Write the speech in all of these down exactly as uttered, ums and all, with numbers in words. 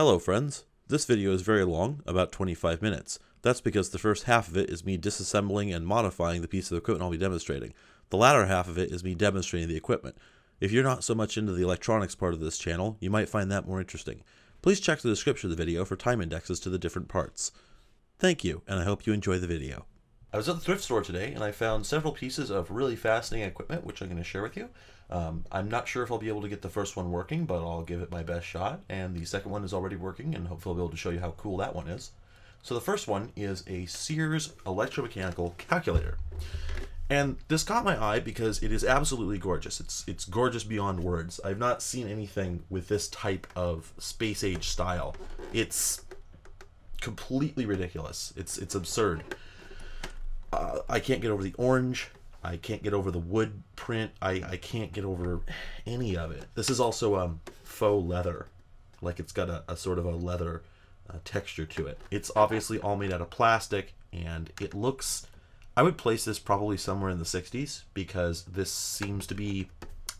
Hello friends, this video is very long, about twenty-five minutes. That's because the first half of it is me disassembling and modifying the piece of equipment I'll be demonstrating. The latter half of it is me demonstrating the equipment. If you're not so much into the electronics part of this channel, you might find that more interesting. Please check the description of the video for time indexes to the different parts. Thank you, and I hope you enjoy the video. I was at the thrift store today and I found several pieces of really fascinating equipment which I'm going to share with you. Um, I'm not sure if I'll be able to get the first one working, but I'll give it my best shot, and the second one is already working and hopefully I'll be able to show you how cool that one is. So the first one is a Sears electromechanical calculator. And this caught my eye because it is absolutely gorgeous. It's, it's gorgeous beyond words. I've not seen anything with this type of space age style. It's completely ridiculous. It's, it's absurd. Uh, I can't get over the orange, I can't get over the wood print, I, I can't get over any of it. This is also um, faux leather, like it's got a, a sort of a leather uh, texture to it. It's obviously all made out of plastic, and it looks, I would place this probably somewhere in the sixties because this seems to be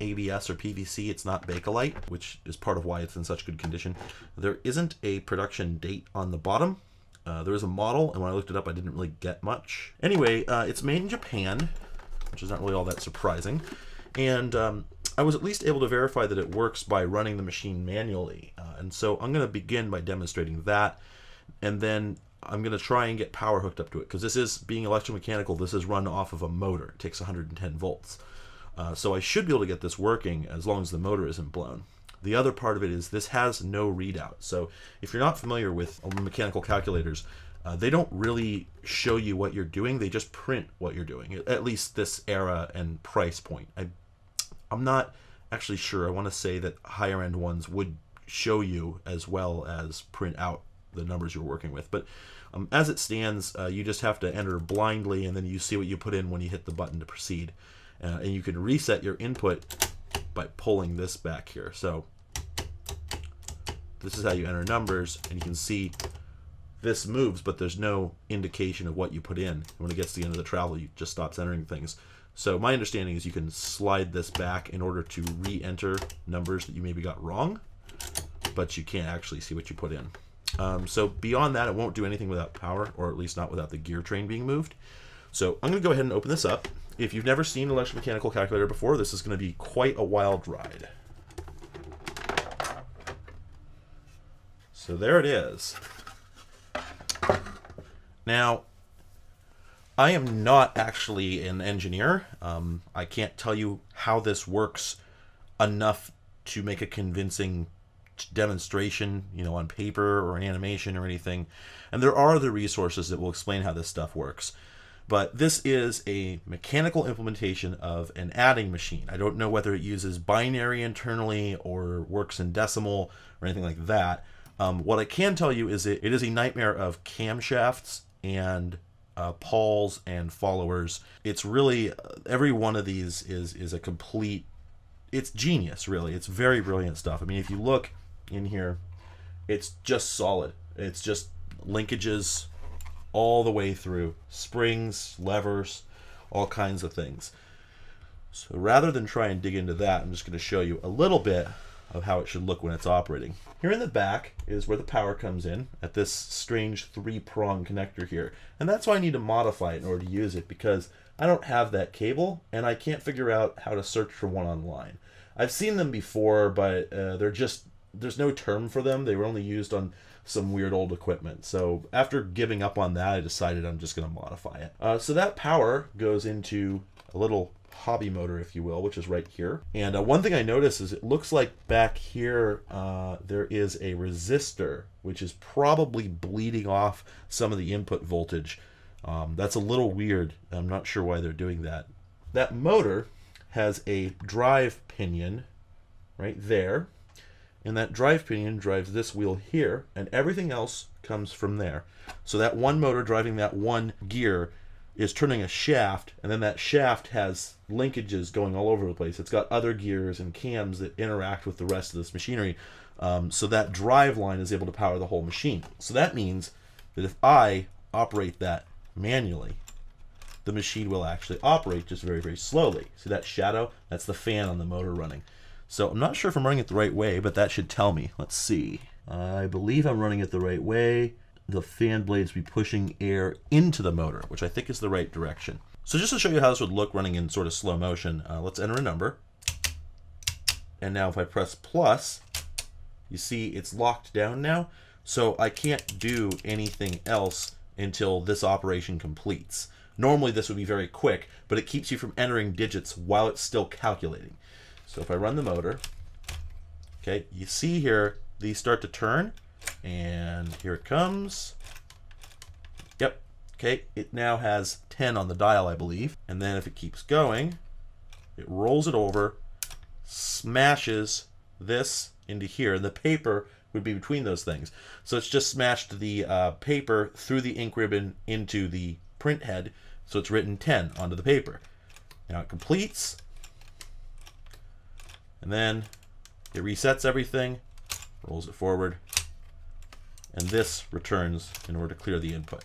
A B S or P V C, it's not Bakelite, which is part of why it's in such good condition. There isn't a production date on the bottom. Uh, there is a model, and when I looked it up, I didn't really get much. Anyway, uh, it's made in Japan, which is not really all that surprising. And um, I was at least able to verify that it works by running the machine manually. Uh, and so I'm going to begin by demonstrating that, and then I'm going to try and get power hooked up to it, because this is, being electromechanical, this is run off of a motor. It takes one hundred ten volts. Uh, so I should be able to get this working as long as the motor isn't blown. The other part of it is this has no readout. So if you're not familiar with mechanical calculators, uh, they don't really show you what you're doing. They just print what you're doing, at least this era and price point. I, I'm not actually sure. I want to say that higher end ones would show you as well as print out the numbers you're working with. But um, as it stands, uh, you just have to enter blindly, and then you see what you put in when you hit the button to proceed. Uh, and you can reset your input by pulling this back here. So this is how you enter numbers, and you can see this moves, but there's no indication of what you put in. And when it gets to the end of the travel, you just stops entering things. So my understanding is you can slide this back in order to re-enter numbers that you maybe got wrong, but you can't actually see what you put in. Um, so beyond that, it won't do anything without power, or at least not without the gear train being moved. So I'm going to go ahead and open this up. If you've never seen an electromechanical calculator before, this is going to be quite a wild ride. So there it is. Now, I am not actually an engineer. Um, I can't tell you how this works enough to make a convincing demonstration, you know, on paper or an animation or anything. And there are other resources that will explain how this stuff works. But this is a mechanical implementation of an adding machine. I don't know whether it uses binary internally or works in decimal or anything like that. Um, what I can tell you is it, it is a nightmare of camshafts and uh, pawls and followers. It's really, uh, every one of these is, is a complete, it's genius really. It's very brilliant stuff. I mean, if you look in here, it's just solid. It's just linkages all the way through, springs, levers, all kinds of things. So rather than try and dig into that, I'm just going to show you a little bit of how it should look when it's operating. Here in the back is where the power comes in, at this strange three-prong connector here. And that's why I need to modify it in order to use it, because I don't have that cable, and I can't figure out how to search for one online. I've seen them before, but uh, they're just, there's no term for them. They were only used on some weird old equipment. So after giving up on that, I decided I'm just gonna modify it. Uh, so that power goes into a little hobby motor, if you will, which is right here. And uh, one thing I noticed is it looks like back here, uh, there is a resistor, which is probably bleeding off some of the input voltage. Um, that's a little weird. I'm not sure why they're doing that. That motor has a drive pinion right there. And that drive pinion drives this wheel here, and everything else comes from there. So that one motor driving that one gear is turning a shaft, and then that shaft has linkages going all over the place. It's got other gears and cams that interact with the rest of this machinery. Um, so that drive line is able to power the whole machine. So that means that if I operate that manually, the machine will actually operate just very, very slowly. See that shadow? That's the fan on the motor running. So I'm not sure if I'm running it the right way, but that should tell me. Let's see. I believe I'm running it the right way. The fan blades be pushing air into the motor, which I think is the right direction. So just to show you how this would look running in sort of slow motion, uh, let's enter a number. And now if I press plus, you see it's locked down now. So I can't do anything else until this operation completes. Normally this would be very quick, but it keeps you from entering digits while it's still calculating. So if I run the motor, okay, you see here, these start to turn, and here it comes. Yep, okay, it now has ten on the dial, I believe. And then if it keeps going, it rolls it over, smashes this into here, and the paper would be between those things. So it's just smashed the uh, paper through the ink ribbon into the print head, so it's written ten onto the paper. Now it completes, and then it resets everything, rolls it forward, and this returns in order to clear the input.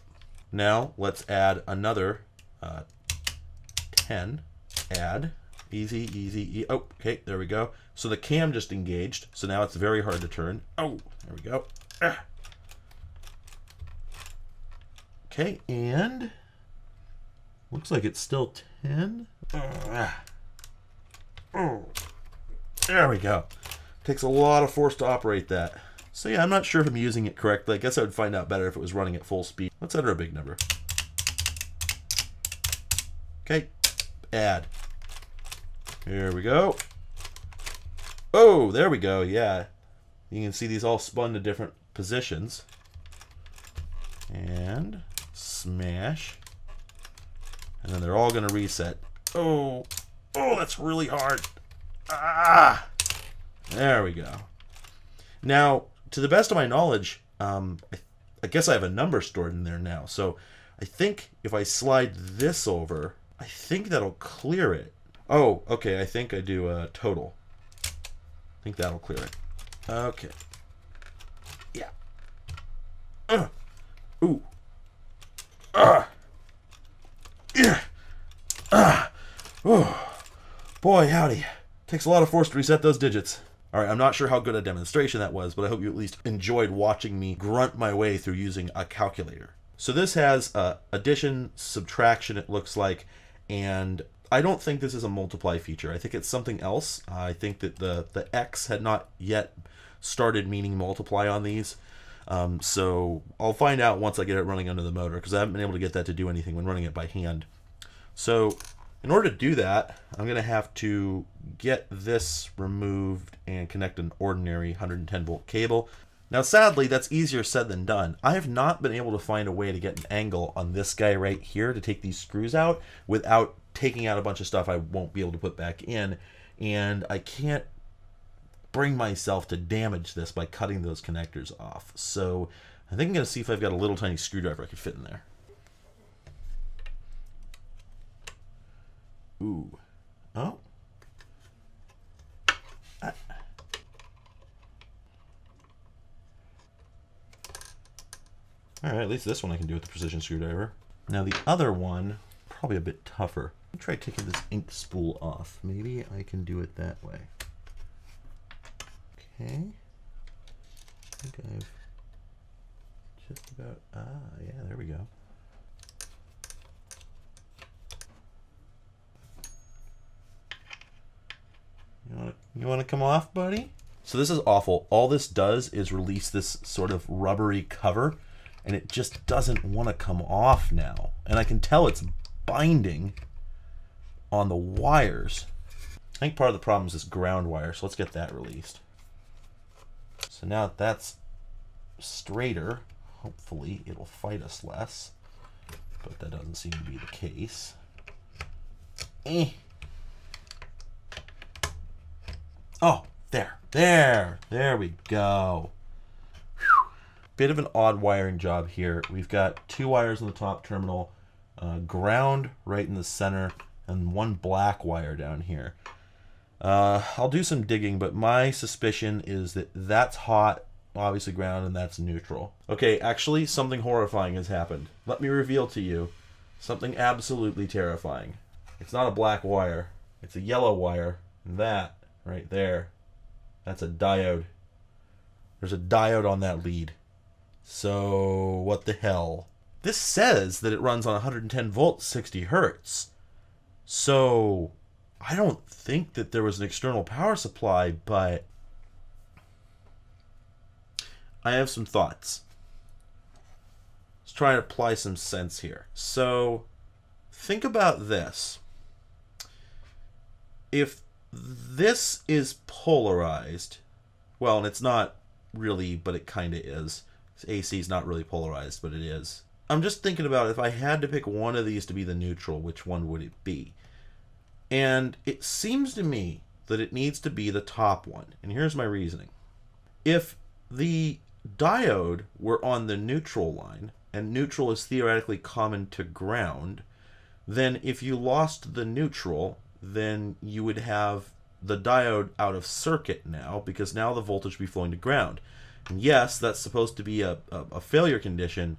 Now let's add another uh, ten, add, easy, easy, e oh, okay, there we go. So the cam just engaged, so now it's very hard to turn. Oh, there we go. Ah. Okay, and looks like it's still ten. Ah. Oh, there we go. Takes a lot of force to operate that. So yeah, I'm not sure if I'm using it correctly. I guess I would find out better if it was running at full speed. Let's enter a big number. Okay, add. Here we go. Oh, there we go, yeah. You can see these all spun to different positions. And smash. And then they're all gonna reset. Oh, oh, that's really hard. Ah! There we go. Now, to the best of my knowledge, um, I, I guess I have a number stored in there now. So I think if I slide this over, I think that'll clear it. Oh, okay, I think I do a total. I think that'll clear it. Okay. Yeah. Uh, ooh. Uh, yeah. Uh, oh. Boy, howdy. Takes a lot of force to reset those digits. All right, I'm not sure how good a demonstration that was, but I hope you at least enjoyed watching me grunt my way through using a calculator. So this has uh, addition, subtraction, it looks like, and I don't think this is a multiply feature. I think it's something else. Uh, I think that the, the X had not yet started meaning multiply on these. Um, so I'll find out once I get it running under the motor, because I haven't been able to get that to do anything when running it by hand. So in order to do that, I'm gonna have to get this removed and connect an ordinary one hundred ten volt cable. Now sadly, that's easier said than done. I have not been able to find a way to get an angle on this guy right here to take these screws out without taking out a bunch of stuff I won't be able to put back in. And I can't bring myself to damage this by cutting those connectors off. So I think I'm gonna see if I've got a little tiny screwdriver I could fit in there. Ooh. Oh. Ah. All right, at least this one I can do with the precision screwdriver. Now the other one, probably a bit tougher. Let me try taking this ink spool off. Maybe I can do it that way. Okay. I think I've just about, ah, yeah, there we go. You want, to, you want to come off, buddy? So this is awful. All this does is release this sort of rubbery cover, and it just doesn't want to come off now. And I can tell it's binding on the wires. I think part of the problem is this ground wire, so let's get that released. So now that that's straighter, hopefully it'll fight us less, but that doesn't seem to be the case. Eh. Oh, there, there, there we go. Whew. Bit of an odd wiring job here. We've got two wires on the top terminal, uh, ground right in the center, and one black wire down here. Uh, I'll do some digging, but my suspicion is that that's hot, obviously ground, and that's neutral. Okay, actually, something horrifying has happened. Let me reveal to you something absolutely terrifying. It's not a black wire, it's a yellow wire, and that right there, that's a diode. There's a diode on that lead. So what the hell? This says that it runs on one hundred ten volts, sixty hertz. So I don't think that there was an external power supply, but I have some thoughts. Let's try and apply some sense here. So think about this. If this is polarized, well, and it's not really, but it kind of is. A C is not really polarized, but it is. I'm just thinking about if I had to pick one of these to be the neutral, which one would it be? And it seems to me that it needs to be the top one. And here's my reasoning. If the diode were on the neutral line, and neutral is theoretically common to ground, then if you lost the neutral, then you would have the diode out of circuit now, because now the voltage would be flowing to ground. And yes, that's supposed to be a, a, a failure condition,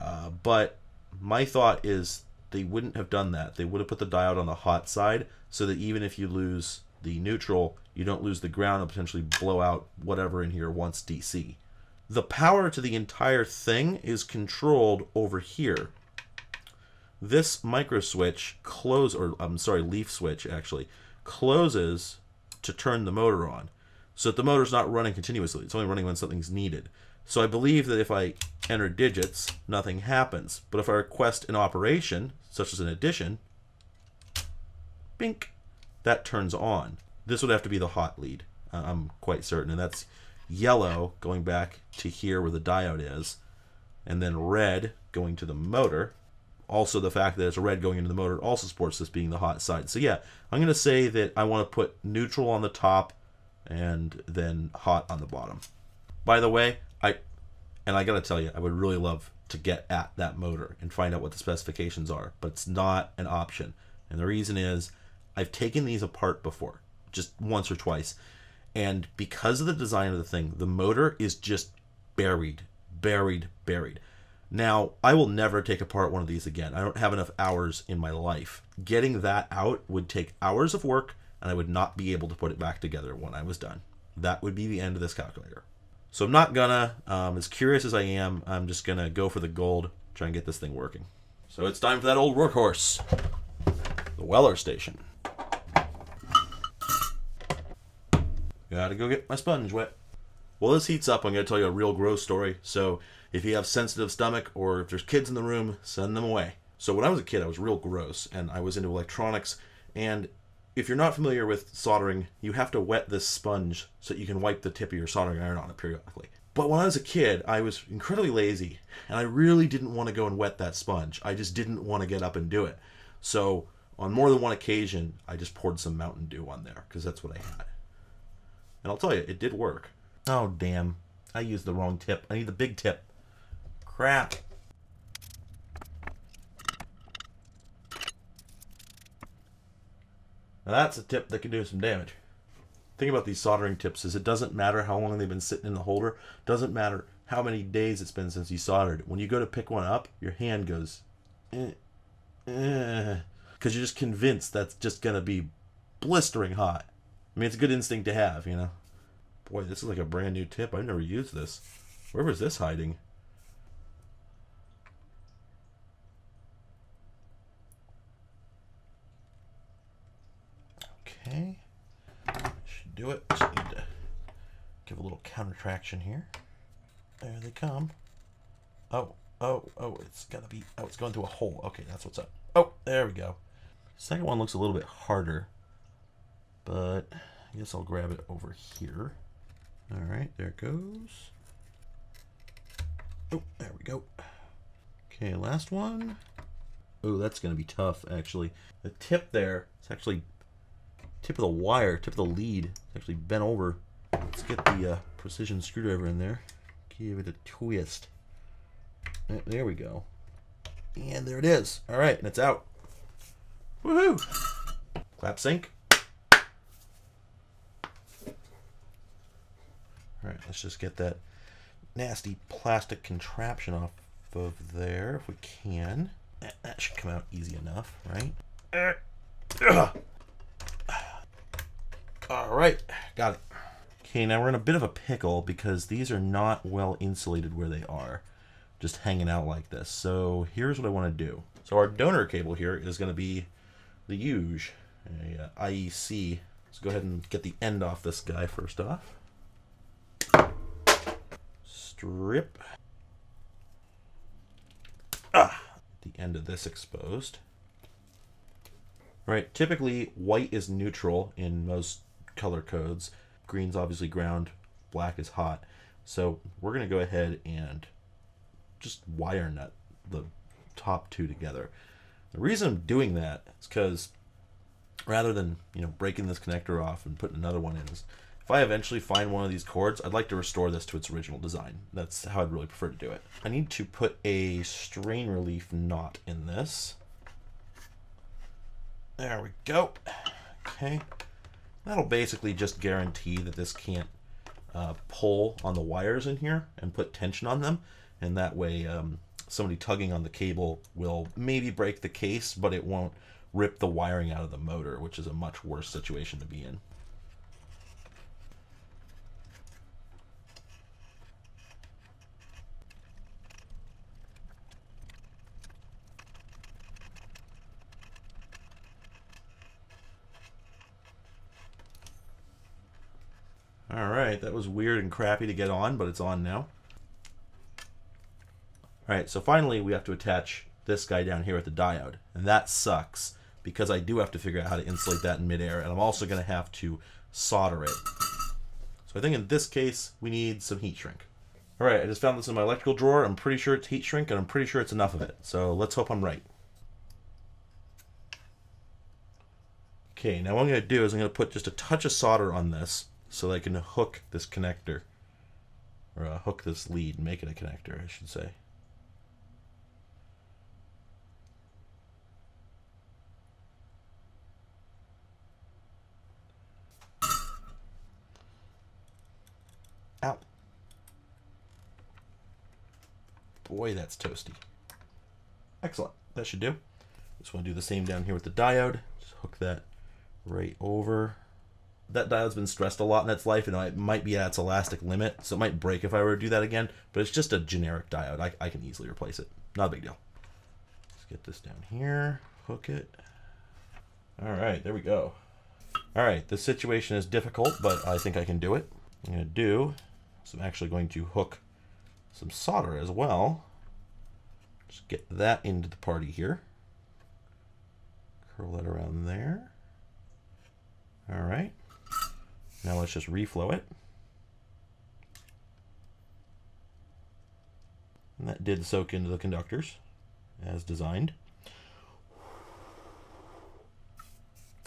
uh, but my thought is they wouldn't have done that. They would have put the diode on the hot side so that even if you lose the neutral, you don't lose the ground and potentially blow out whatever in here once D C. The power to the entire thing is controlled over here. This micro switch close, or I'm sorry, leaf switch actually, closes to turn the motor on. So that the motor's not running continuously. It's only running when something's needed. So I believe that if I enter digits, nothing happens. But if I request an operation, such as an addition, bink, that turns on. This would have to be the hot lead, I'm quite certain. And that's yellow going back to here where the diode is. And then red going to the motor. Also the fact that it's red going into the motor also supports this being the hot side. So yeah, I'm going to say that I want to put neutral on the top and then hot on the bottom. By the way, I and I gotta tell you, I would really love to get at that motor and find out what the specifications are, but it's not an option. And the reason is I've taken these apart before, just once or twice, and because of the design of the thing, the motor is just buried, buried, buried. Now, I will never take apart one of these again. I don't have enough hours in my life. Getting that out would take hours of work, and I would not be able to put it back together when I was done. That would be the end of this calculator. So I'm not gonna, um, as curious as I am, I'm just gonna go for the gold, try and get this thing working. So it's time for that old workhorse, the Weller Station. Gotta go get my sponge wet. While this heats up, I'm gonna tell you a real gross story. So if you have sensitive stomach or if there's kids in the room, send them away. So when I was a kid, I was real gross and I was into electronics, and if you're not familiar with soldering, you have to wet this sponge so that you can wipe the tip of your soldering iron on it periodically. But when I was a kid, I was incredibly lazy, and I really didn't want to go and wet that sponge. I just didn't want to get up and do it. So on more than one occasion, I just poured some Mountain Dew on there, because that's what I had. And I'll tell you, it did work. Oh, damn. I used the wrong tip. I need the big tip. Crap. Now that's a tip that can do some damage. The thing about these soldering tips is it doesn't matter how long they've been sitting in the holder, doesn't matter how many days it's been since you soldered. When you go to pick one up, your hand goes, eh, eh, because you're just convinced that's just going to be blistering hot. I mean, it's a good instinct to have, you know. Boy, this is like a brand new tip. I've never used this. Where was this hiding? Okay, should do it. Just need to give a little counter traction here. There they come. Oh, oh, oh, it's gotta be, oh, it's going through a hole. Okay, that's what's up. Oh, there we go. Second one looks a little bit harder, but I guess I'll grab it over here. All right, there it goes. Oh, there we go. Okay, last one. Oh, that's gonna be tough, actually. The tip there, it's actually tip of the wire, tip of the lead. It's actually bent over. Let's get the uh, precision screwdriver in there. Give it a twist. Right, there we go. And there it is. All right, and it's out. Woohoo! Clap sync. All right, let's just get that nasty plastic contraption off of there if we can. That should come out easy enough, right? Uh, ugh. All right, got it. Okay, now we're in a bit of a pickle because these are not well insulated where they are, just hanging out like this. So here's what I want to do. So our donor cable here is going to be the huge uh, I E C. Let's go ahead and get the end off this guy first off. Strip. Ah, the end of this exposed. All right, typically white is neutral in most color codes. Green's obviously ground, black is hot. So we're gonna go ahead and just wire nut the top two together. The reason I'm doing that is because rather than, you know, breaking this connector off and putting another one in, is if I eventually find one of these cords, I'd like to restore this to its original design. That's how I'd really prefer to do it. I need to put a strain relief knot in this. There we go. Okay. That'll basically just guarantee that this can't uh, pull on the wires in here and put tension on them. And that way um, somebody tugging on the cable will maybe break the case, but it won't rip the wiring out of the motor, which is a much worse situation to be in. All right, that was weird and crappy to get on, but it's on now. All right, so finally we have to attach this guy down here with the diode, and that sucks because I do have to figure out how to insulate that in midair, and I'm also gonna have to solder it. So I think in this case, we need some heat shrink. All right, I just found this in my electrical drawer. I'm pretty sure it's heat shrink, and I'm pretty sure it's enough of it. So let's hope I'm right. Okay, now what I'm gonna do is I'm gonna put just a touch of solder on this so that I can hook this connector, or uh, hook this lead, make it a connector, I should say. Ow. Boy, that's toasty. Excellent, that should do. Just wanna do the same down here with the diode. Just hook that right over. That diode's been stressed a lot in its life, and it might be at its elastic limit, so it might break if I were to do that again, but it's just a generic diode. I, I can easily replace it. Not a big deal. Let's get this down here, hook it. All right, there we go. All right, the situation is difficult, but I think I can do it. I'm gonna do, so I'm actually going to hook some solder as well. Just get that into the party here. Curl that around there. All right. Now let's just reflow it. And that did soak into the conductors as designed.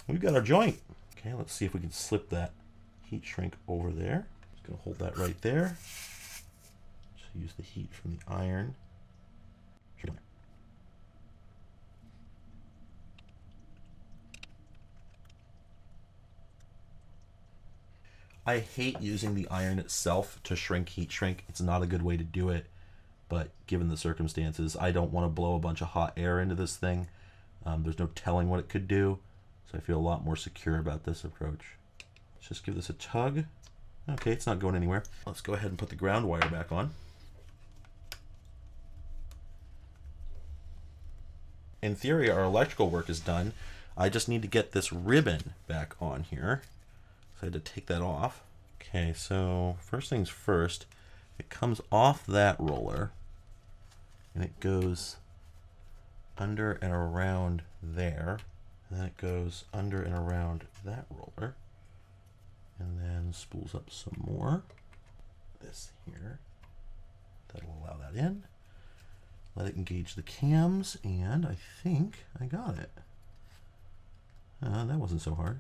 We've got our joint. Okay, let's see if we can slip that heat shrink over there. Just gonna hold that right there. Just use the heat from the iron. I hate using the iron itself to shrink heat shrink. It's not a good way to do it, but given the circumstances, I don't want to blow a bunch of hot air into this thing. Um, there's no telling what it could do, so I feel a lot more secure about this approach. Let's just give this a tug. Okay, it's not going anywhere. Let's go ahead and put the ground wire back on. In theory, our electrical work is done. I just need to get this ribbon back on here. So I had to take that off. Okay, so first things first, it comes off that roller and it goes under and around there. And then it goes under and around that roller and then spools up some more. This here, that'll allow that in. Let it engage the cams, and I think I got it. Uh, that wasn't so hard.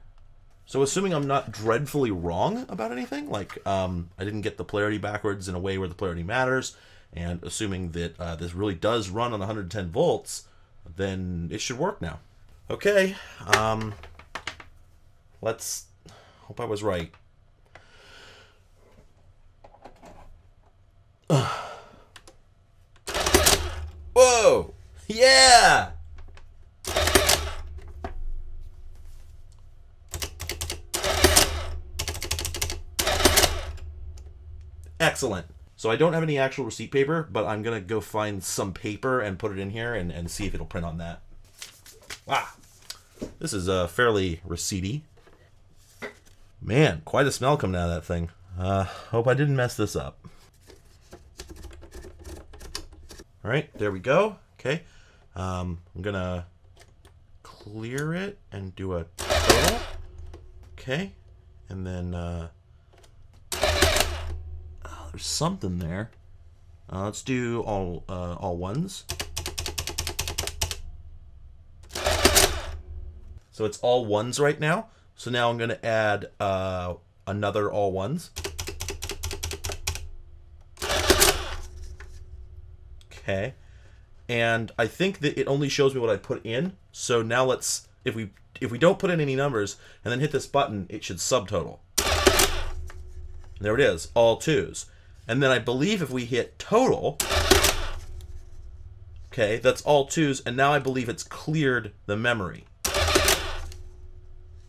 So assuming I'm not dreadfully wrong about anything, like um, I didn't get the polarity backwards in a way where the polarity matters, and assuming that uh, this really does run on one hundred ten volts, then it should work now. Okay, um, let's hope I was right. Uh. Whoa! Yeah! excellent. So I don't have any actual receipt paper, but I'm going to go find some paper and put it in here and, and see if it'll print on that. Ah, this is uh, fairly receipty. Man, quite a smell coming out of that thing. Uh, hope I didn't mess this up. All right, there we go. Okay, um, I'm going to clear it and do a total. Okay, and then... Uh, There's something there. Uh, let's do all uh, all ones. So it's all ones right now. So now I'm gonna add uh, another all ones. Okay, and I think that it only shows me what I put in. So now let's if we if we don't put in any numbers and then hit this button, it should subtotal. There it is, all twos. And then I believe if we hit total, okay, that's all twos, and now I believe it's cleared the memory.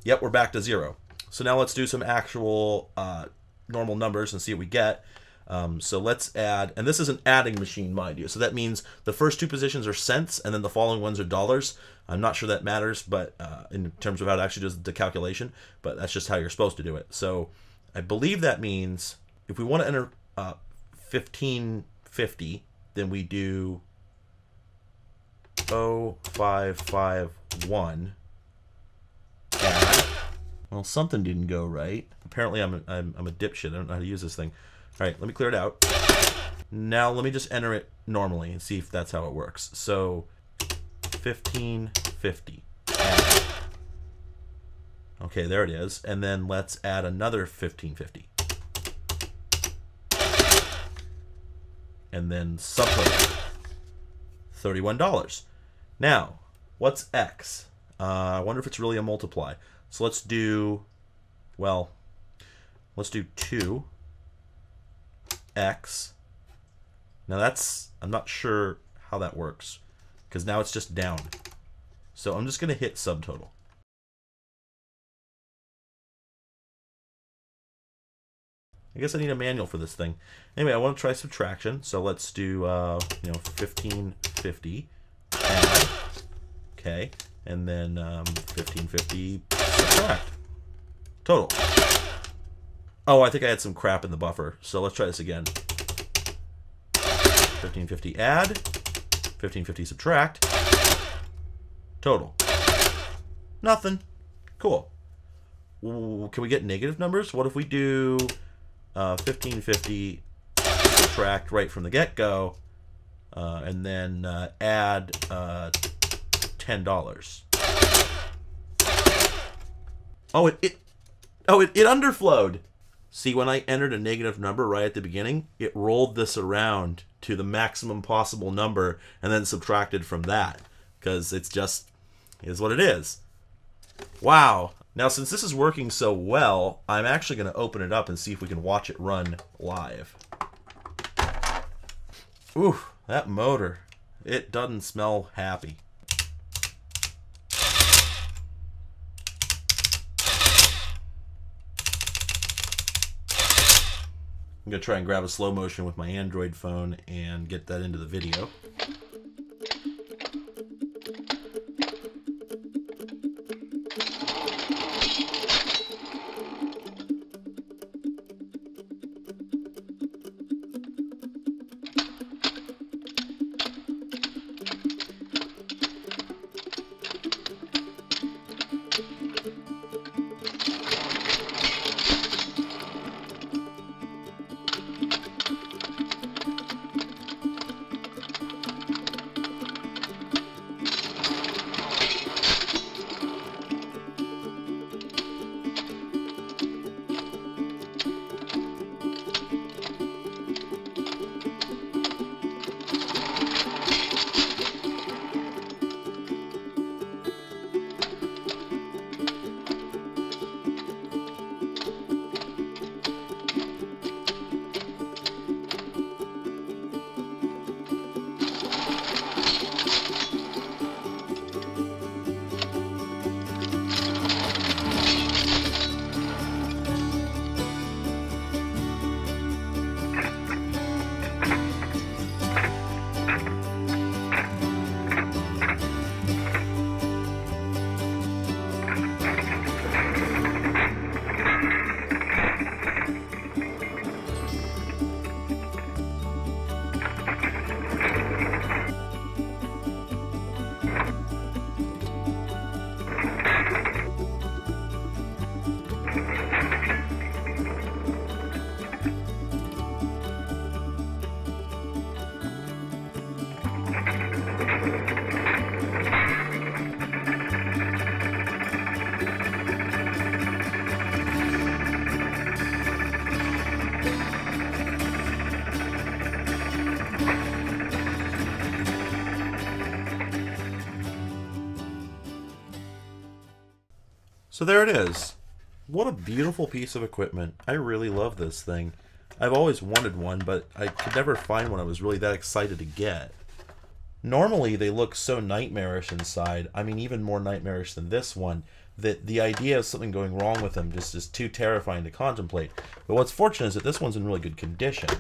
Yep, we're back to zero. So now let's do some actual uh, normal numbers and see what we get. Um, so let's add, and this is an adding machine, mind you. So that means the first two positions are cents, and then the following ones are dollars. I'm not sure that matters, but uh, in terms of how it actually does the calculation, but that's just how you're supposed to do it. So I believe that means if we want to enter Uh, fifteen fifty, then we do oh five five one. Well, something didn't go right. Apparently I'm a, I'm, I'm a dipshit. I don't know how to use this thing. All right, let me clear it out. Now let me just enter it normally and see if that's how it works. So fifteen fifty. Okay, there it is. And then let's add another fifteen fifty. And then subtotal, thirty-one dollars. Now, what's X? Uh, I wonder if it's really a multiply. So let's do, well, let's do two X. Now that's, I'm not sure how that works because now it's just down. So I'm just going to hit subtotal. I guess I need a manual for this thing. Anyway, I want to try subtraction, so let's do uh, you know fifteen fifty. Add. Okay, and then um, fifteen fifty subtract total. Oh, I think I had some crap in the buffer, so let's try this again. fifteen fifty add, fifteen fifty subtract total. Nothing. Cool. Ooh, can we get negative numbers? What if we do? Uh, fifteen fifty subtract right from the get-go, uh, and then uh, add uh, ten dollars. Oh, it, it oh it, it underflowed. See, when I entered a negative number right at the beginning, it rolled this around to the maximum possible number and then subtracted from that because it's just is what it is. Wow. Now, since this is working so well, I'm actually going to open it up and see if we can watch it run live. Ooh, that motor. It doesn't smell happy. I'm going to try and grab a slow motion with my Android phone and get that into the video. So there it is. What a beautiful piece of equipment. I really love this thing. I've always wanted one, but I could never find one I was really that excited to get. Normally, they look so nightmarish inside, I mean even more nightmarish than this one, that the idea of something going wrong with them just is too terrifying to contemplate. But what's fortunate is that this one's in really good condition.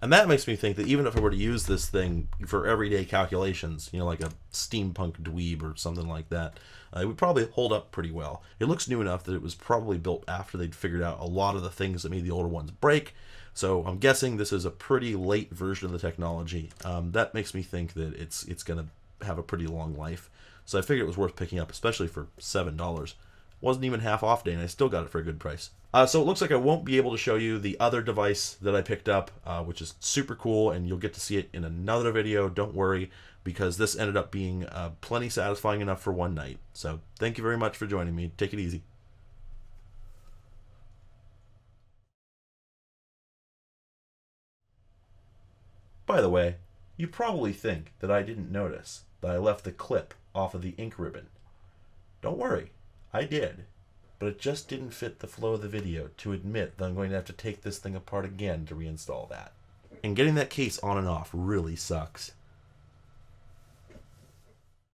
And that makes me think that even if I were to use this thing for everyday calculations, you know, like a steampunk dweeb or something like that, uh, it would probably hold up pretty well. It looks new enough that it was probably built after they'd figured out a lot of the things that made the older ones break. So I'm guessing this is a pretty late version of the technology. Um, that makes me think that it's it's going to have a pretty long life. So I figured it was worth picking up, especially for seven dollars. Wasn't even half off day, and I still got it for a good price. Uh, so it looks like I won't be able to show you the other device that I picked up, uh, which is super cool, and you'll get to see it in another video. Don't worry, because this ended up being uh, plenty satisfying enough for one night. So thank you very much for joining me. Take it easy. By the way, you probably think that I didn't notice that I left the clip off of the ink ribbon. Don't worry. I did, but it just didn't fit the flow of the video to admit that I'm going to have to take this thing apart again to reinstall that. And getting that case on and off really sucks.